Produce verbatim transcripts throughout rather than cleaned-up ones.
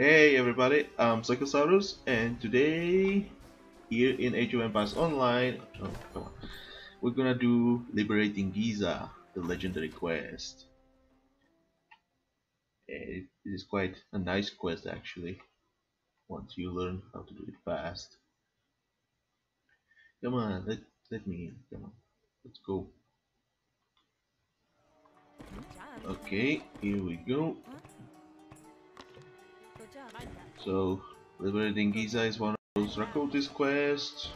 Hey everybody, I'm Psychosaurus, and today here in Age of Empires Online, oh, come on, we're gonna do Liberating Giza, the legendary quest. It is quite a nice quest actually, once you learn how to do it fast. Come on, let let me in. Come on, let's go. Okay, here we go. So, Liberating Giza is one of those Rhakotis quests,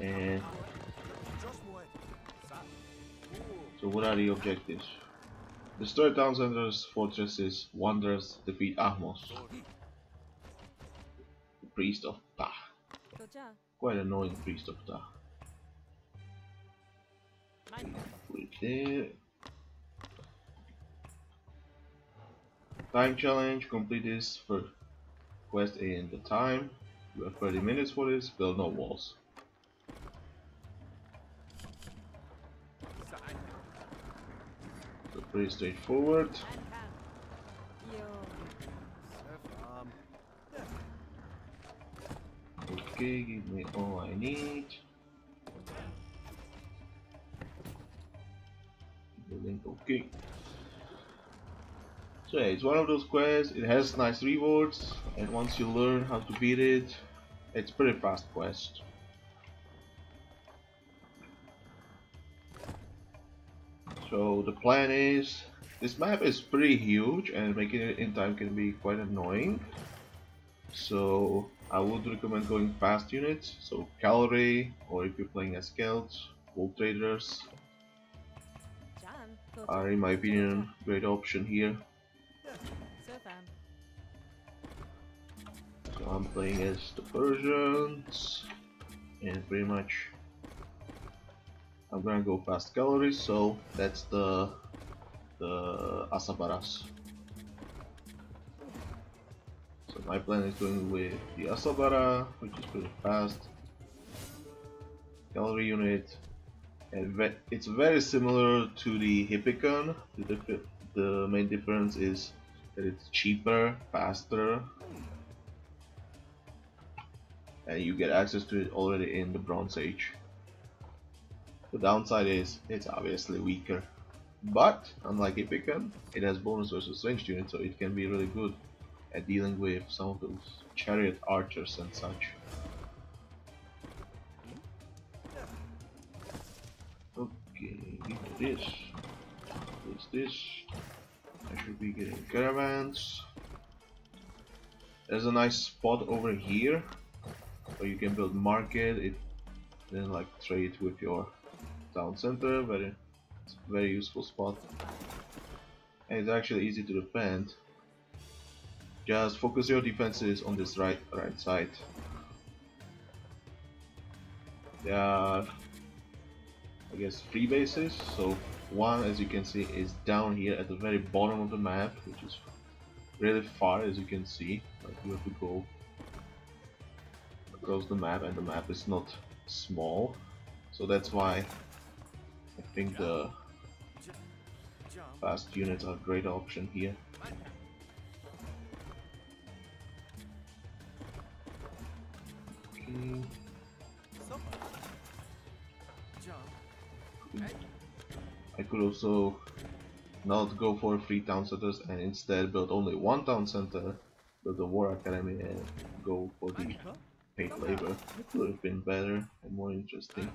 and so what are the objectives? Destroy town centers, fortresses, wanderers, defeat Ahmose, the priest of Ptah. Quite annoying priest of Ptah. Put it there. Time challenge, complete this for quest in the time. You have thirty minutes for this, build no walls. So pretty straightforward. Okay, give me all I need. Building, okay. So yeah, it's one of those quests, it has nice rewards, and once you learn how to beat it, it's pretty fast quest. So the plan is, this map is pretty huge and making it in time can be quite annoying. So I would recommend going fast units, so cavalry, or if you're playing as Celts, Voltators are in my opinion a great option here. So I'm playing as the Persians, and pretty much I'm gonna go past calories, so that's the the Asabaras. So my plan is going with the Asabara, which is pretty fast. Cavalry unit, and ve it's very similar to the Hippikon. The, diff the main difference is that it's cheaper, faster, and you get access to it already in the Bronze Age. The downside is it's obviously weaker, but unlike Hippikon, it has bonus versus ranged units, so it can be really good at dealing with some of those chariot archers and such. Okay, give me this. What's this? I should be getting caravans. There's a nice spot over here where you can build market, it then like trade with your town center. Very, it's a very useful spot, and it's actually easy to defend. Just focus your defenses on this right right side. There are, I guess, three bases. So one, as you can see, is down here at the very bottom of the map, which is really far, as you can see. Like, you have to go across the map, and the map is not small, so that's why I think the fast units are a great option here. Okay. I could also not go for three town centers and instead build only one town center, build the war academy, and go for the paid labor. It could have been better and more interesting,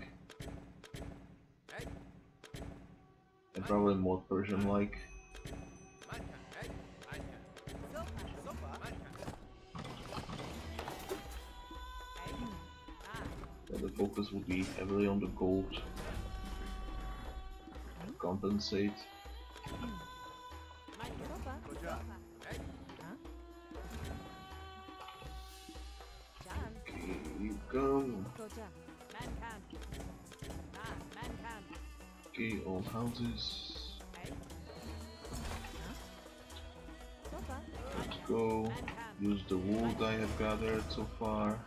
and probably more Persian-like. The focus would be heavily on the gold. Compensate. Okay, you come. Okay, old houses. Let's go. Use the wood I have gathered so far.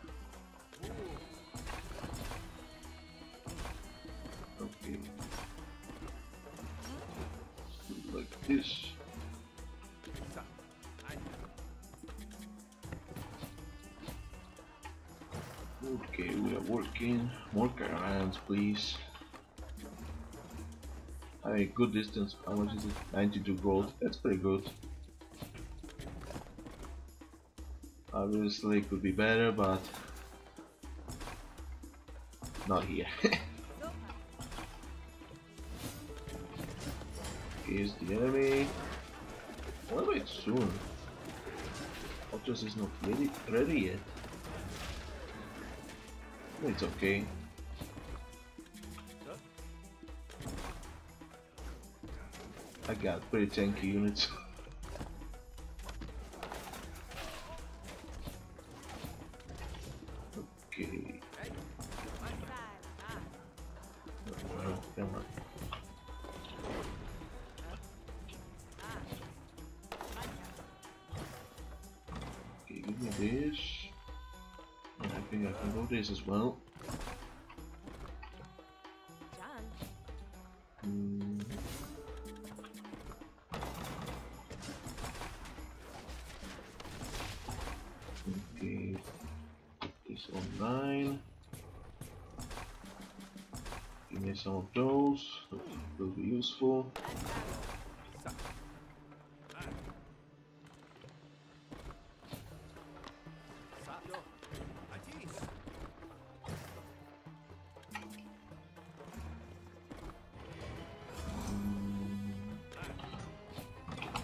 This Okay, we are working. More caravans, please. A good distance. How much is it? ninety-two gold. That's pretty good. Obviously, it could be better, but not here. Here's the enemy. What about soon? Voltators is not ready, ready yet. It's okay. I got pretty tanky units. Okay. Oh, come on. Okay, give me this. And I think I can go this as well. Some of those will be useful.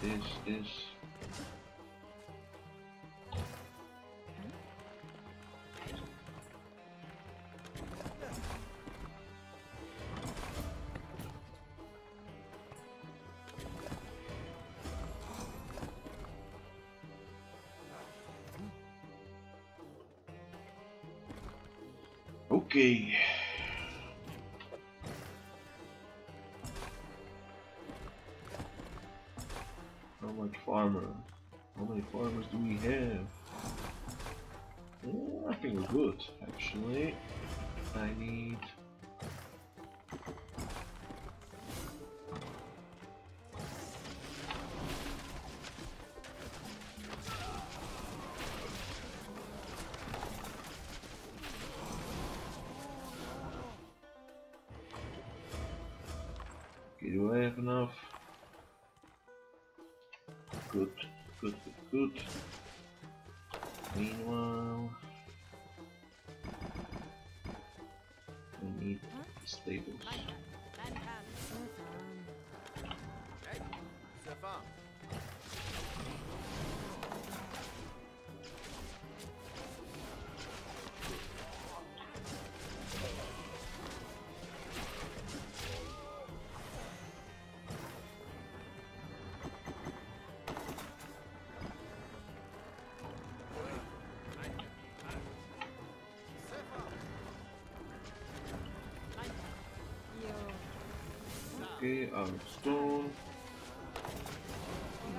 This, this. Okay. How much farmer? How many farmers do we have? Oh, I think we're good, actually. I need. Do I have enough? Good, good, good, good. Meanwhile, we need stables. Okay, our stone.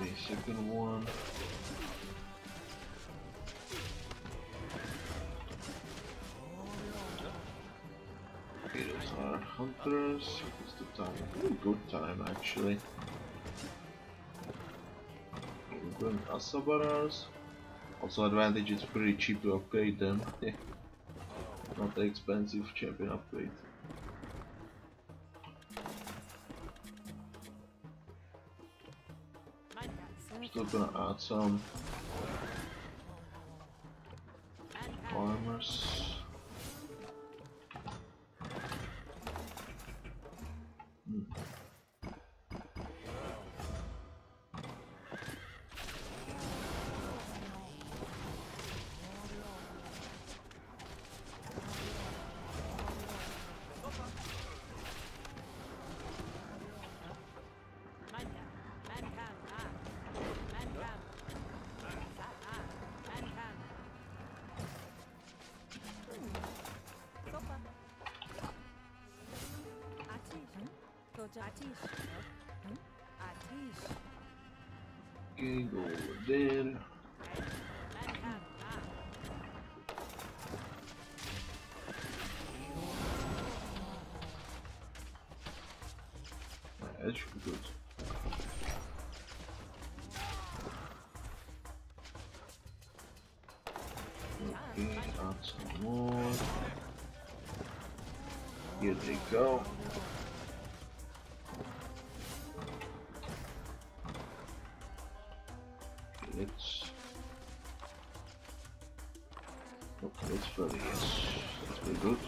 The second one. Okay, those are hunters. It's the time. Ooh, good time, actually. Okay, we're going Asabaras. Also, advantage it's pretty cheap to upgrade them. Not an expensive champion upgrade. Still gonna add some farmers. Hmm. Okay, go over there. That should be good. Okay, add some more. Here they go. Let's. Oh, let's further, yes. That's very good.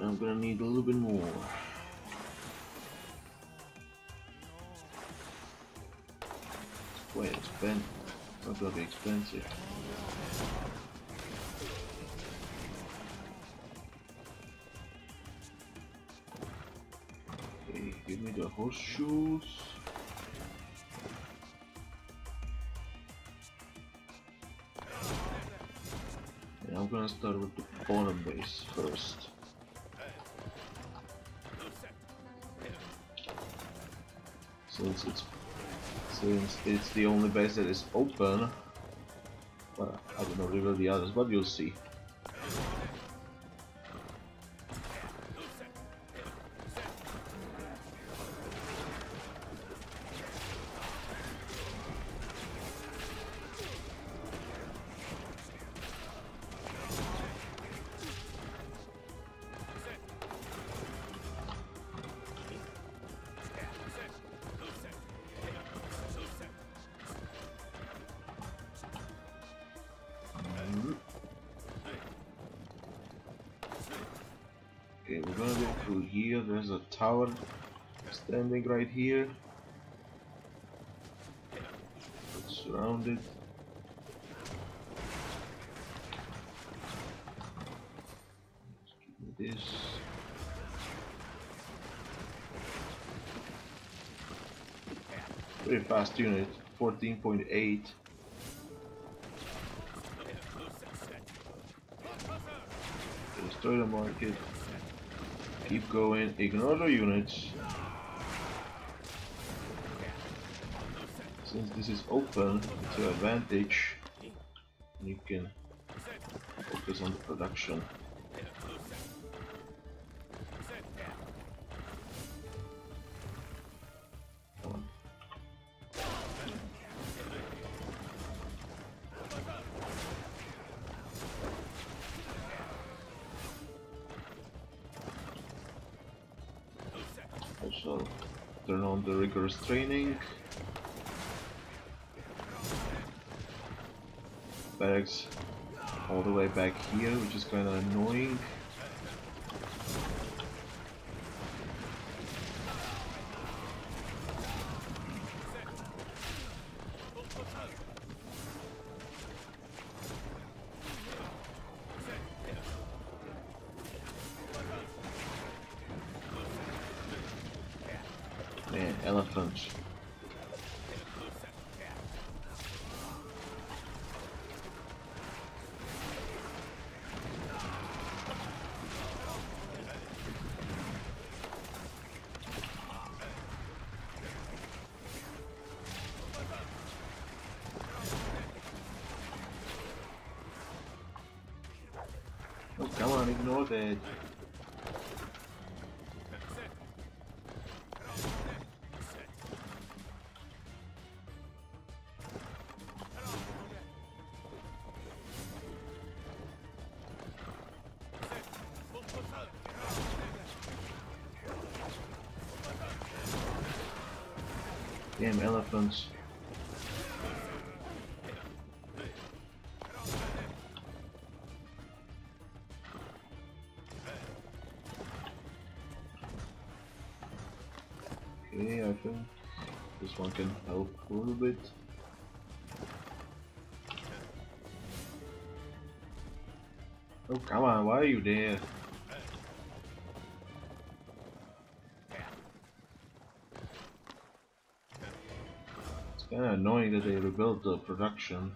I'm gonna need a little bit more. It's quite expensive. That's gonna be expensive. Okay, give me the horseshoes. And I'm gonna start with the bottom base first. Since it's, since it's the only base that is open, well, I don't know really the others, but you'll see. Okay, we're gonna go through here. There's a tower standing right here. It's surrounded. Let's give me this. Very fast unit, fourteen point eight. Destroy the market. Keep going, ignore the units. Since this is open, it's your advantage. You can focus on the production. Also, turn on the rigorous training. Barracks all the way back here, which is kind of annoying. Elephants. Oh, come on, ignore that. Damn elephants. Okay, I think this one can help a little bit. Oh, come on, why are you there? Kind of annoying that they rebuilt the production.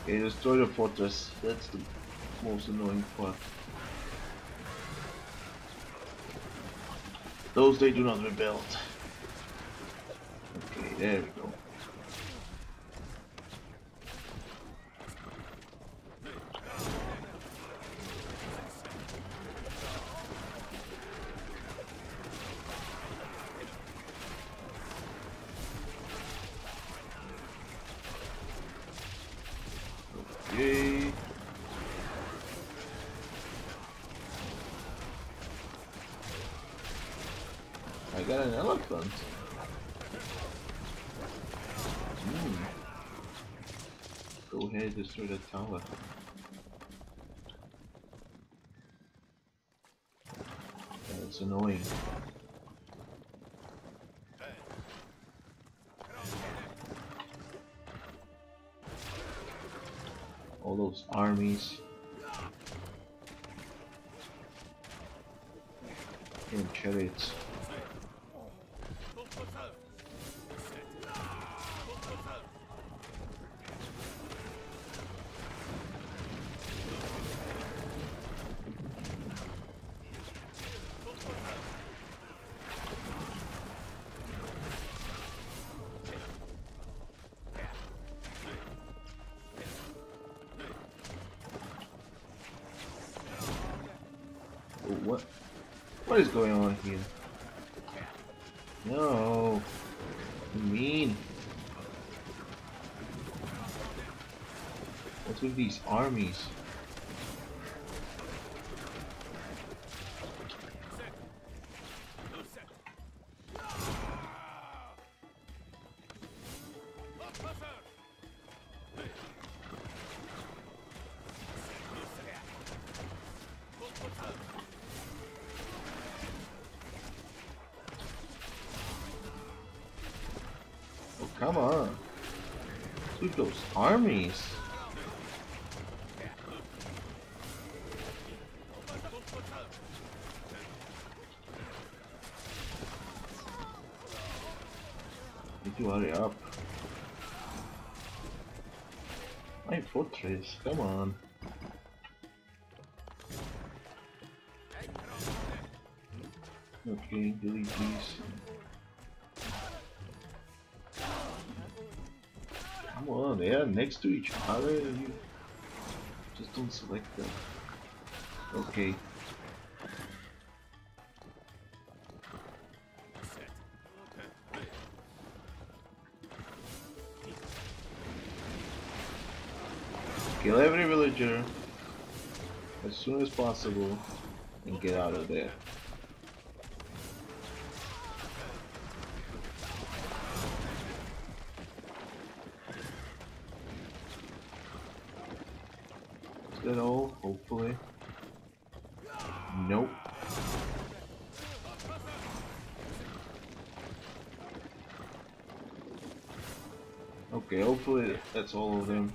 Okay, destroy the fortress. That's the most annoying part. Those they do not rebuild. Okay, there we go. Destroy that tower. That's annoying. All those armies and chariots. What is going on here? No, I mean, what's with these armies? Come on, dude! Those armies. Need to hurry up. My fortress. Come on. Okay, delete these. Well, they are next to each other, you just don't select them. Okay. Kill every villager as soon as possible and get out of there. At all, hopefully. Nope. Okay, hopefully that's all of them.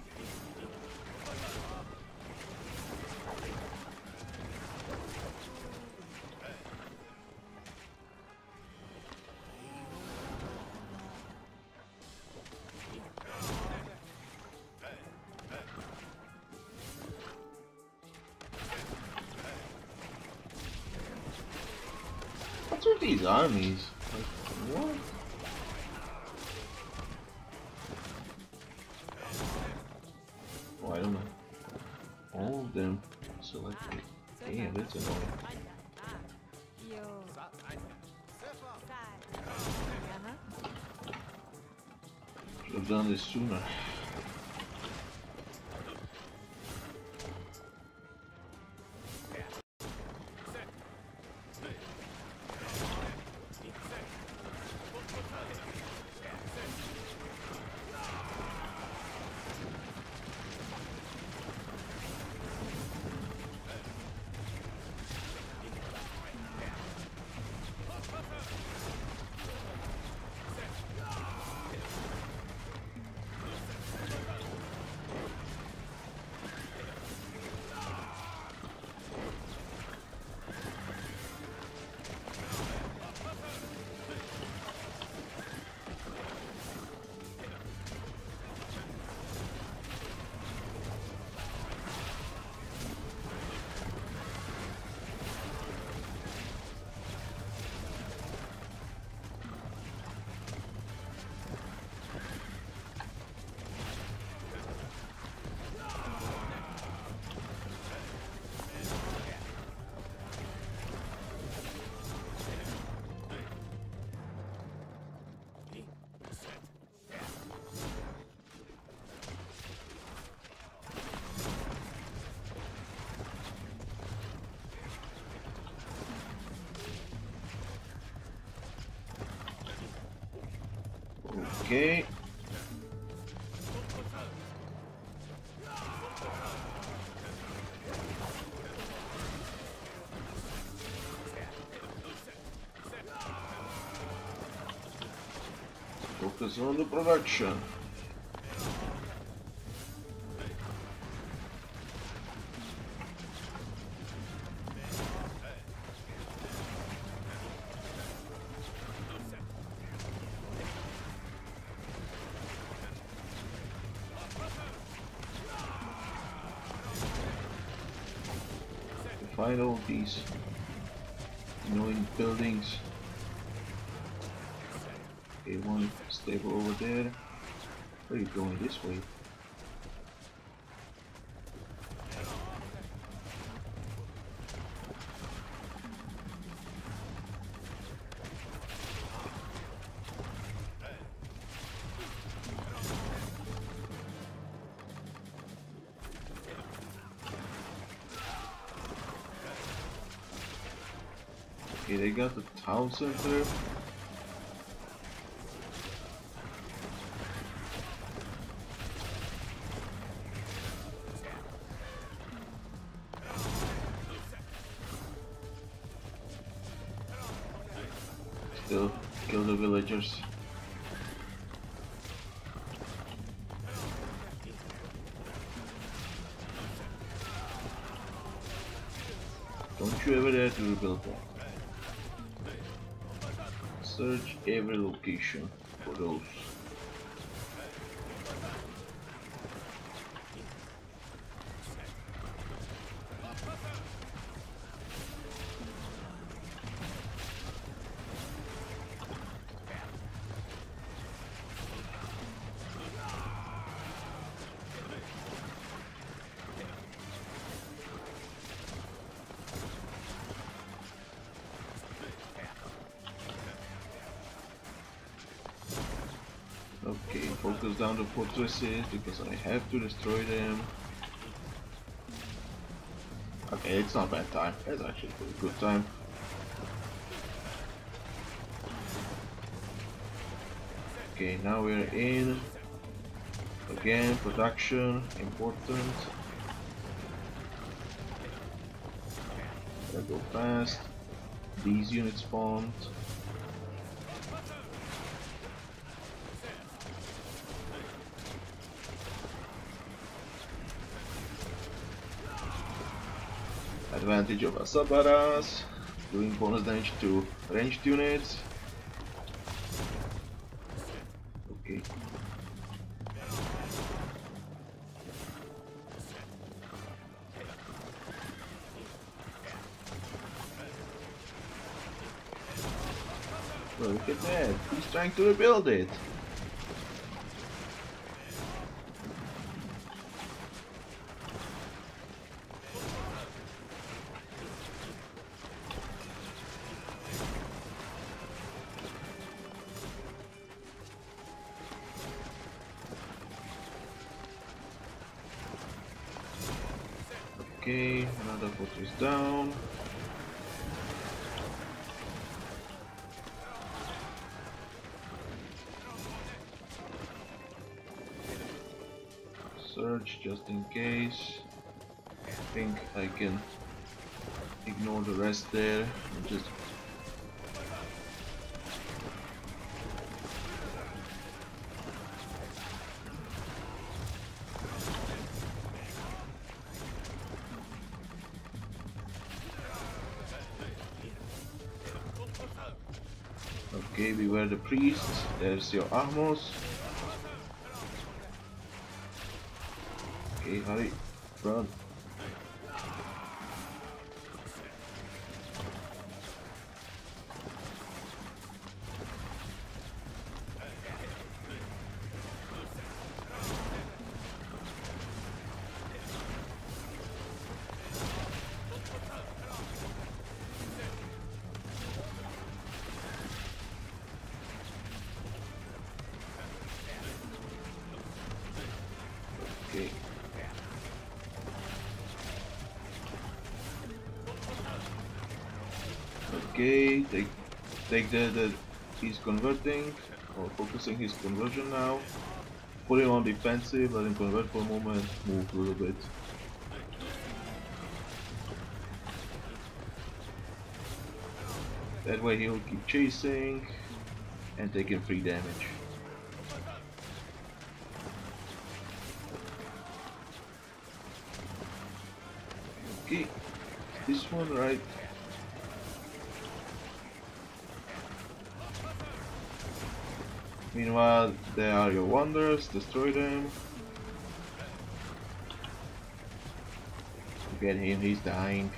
What's with these armies? Like, what? Oh, I don't know. All of them selected. Damn, that's annoying. Should have done this sooner. Okay. Focus on the production. Find all these annoying buildings. Okay, one stable over there. Where are you going this way? Okay, they got the town center. Still kill the villagers. Don't you ever dare to rebuild that. Search every location for those. Okay, focus down the fortresses because I have to destroy them. Okay, it's not bad time. That's actually a pretty good time. Okay, now we're in. Again, production, important. Gotta go fast. These units spawned. Advantage of Asabaras, doing bonus damage to ranged units. Okay. Look at that, he's trying to rebuild it. Okay, another fortress down. Search just in case. I think I can ignore the rest there and just okay, beware the priests. There's your Ahmose. Okay, hurry, run. Okay. Okay, take take the, the he's converting. or focusing his conversion now. Put him on defensive, let him convert for a moment, move a little bit. That way he'll keep chasing and taking free damage. Okay, this one right. Meanwhile, there are your wanderers, destroy them. Look at him, he's dying.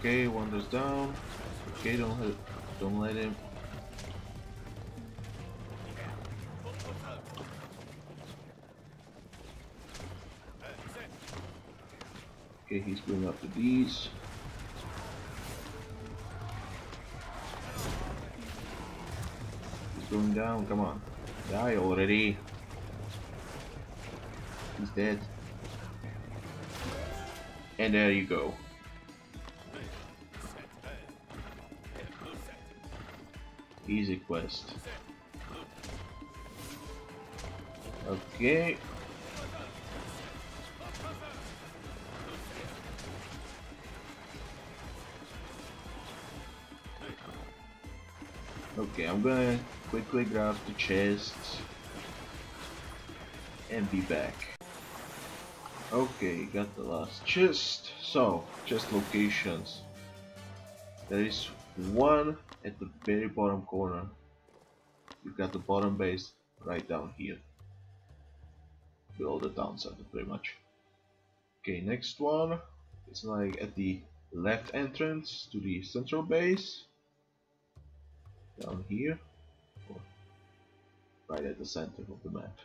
Okay, wanderers down. Okay, don't let, don't let him. Okay, he's going up to these. He's going down, come on. Die already. He's dead. And there you go. Easy quest. Okay. Okay, I'm gonna quickly grab the chest and be back. Okay, got the last chest. So, chest locations. There is one at the very bottom corner. You've got the bottom base right down here. Below the town center, pretty much. Okay, next one is like at the left entrance to the central base. Down here, or right at the center of the map.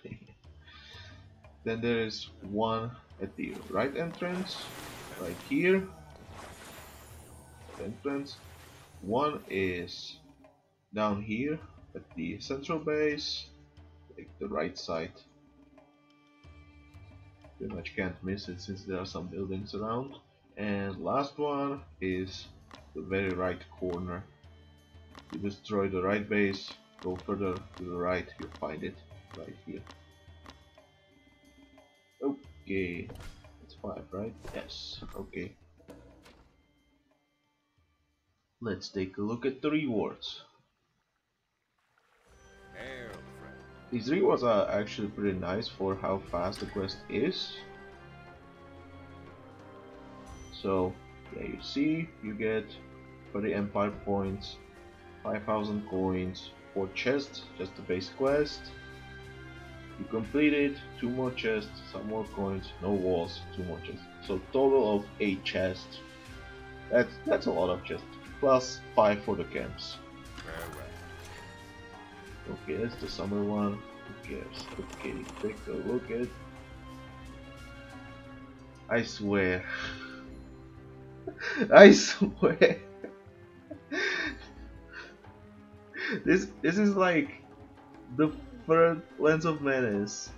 Then there is one at the right entrance, right here. Entrance. One is down here at the central base, like the right side. Pretty much can't miss it since there are some buildings around. And last one is the very right corner. You destroy the right base, go further to the right, you'll find it right here. Okay, that's five, right? Yes, okay. Let's take a look at the rewards. These rewards are actually pretty nice for how fast the quest is. So, there you see, you get thirty empire points, five thousand coins, four chests, just the base quest. You completed two more chests, some more coins, no walls, two more chests. So total of eight chests. That's that's a lot of chests. Plus five for the camps. Okay, that's the summer one. Who cares? Okay, take a look at. I swear. I swear. This this is like the third Lens of Menace,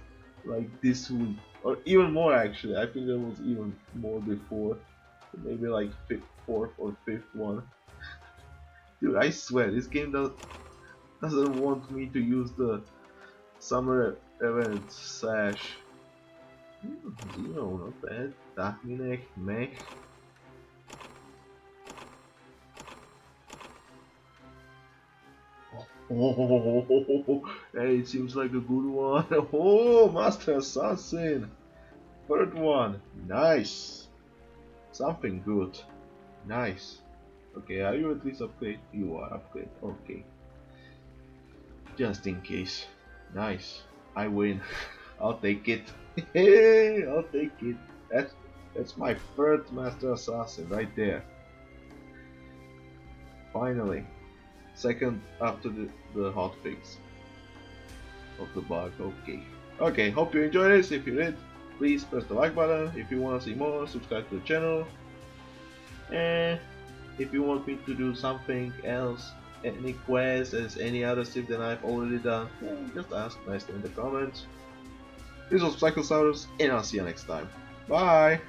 like this week, or even more actually. I think there was even more before, maybe like fifth, fourth or fifth one. Dude, I swear this game does doesn't want me to use the summer event slash. Hmm, zero, not bad. Tahminek mech. Oh, hey, it seems like a good one. Oh, Master Assassin. Third one. Nice. Something good. Nice. Okay, are you at least upgrade? You are upgrade. Okay. Just in case. Nice. I win. I'll take it. Hey, I'll take it. That's, that's my third Master Assassin right there. Finally. Second after the, the hotfix of the bug. Okay. Okay, hope you enjoyed this. If you did, please press the like button. If you want to see more, subscribe to the channel. And if you want me to do something else, any quests, as any other stuff that I've already done, just ask nicely in the comments. This was Psychosaurus, and I'll see you next time. Bye!